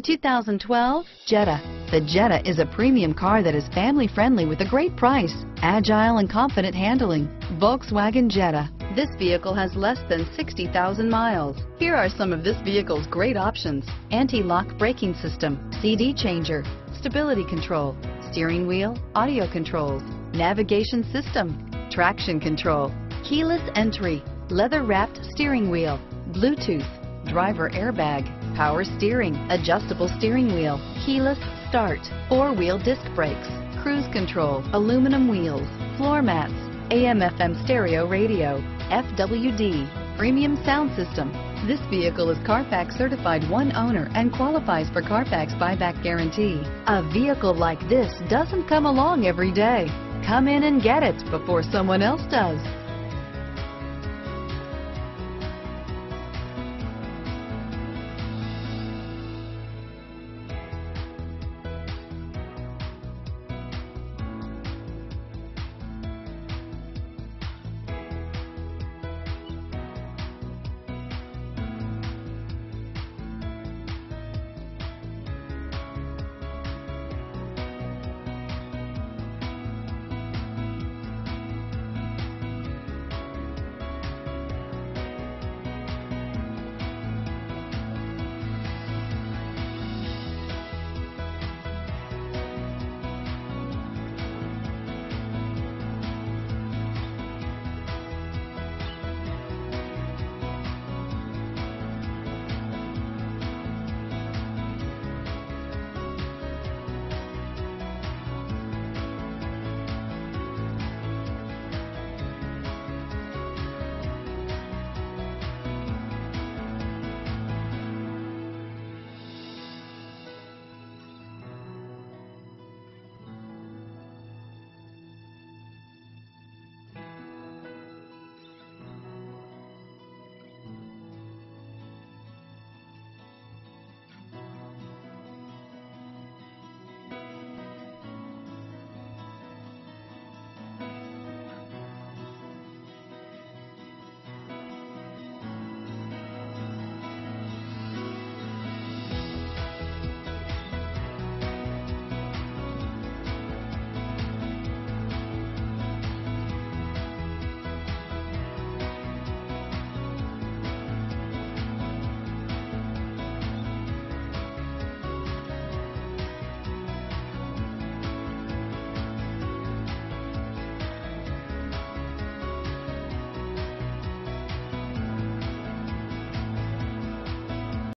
2012 Jetta. The Jetta is a premium car that is family friendly with a great price, agile and confident handling. Volkswagen Jetta. This vehicle has less than 60,000 miles. Here are some of this vehicle's great options: anti-lock braking system, CD changer, stability control, steering wheel audio controls, navigation system, traction control, keyless entry, leather wrapped steering wheel, Bluetooth, driver airbag, power steering, adjustable steering wheel, keyless start, four-wheel disc brakes, cruise control, aluminum wheels, floor mats, AM/FM stereo radio, FWD, premium sound system. This vehicle is Carfax certified one owner and qualifies for Carfax buyback guarantee. A vehicle like this doesn't come along every day. Come in and get it before someone else does.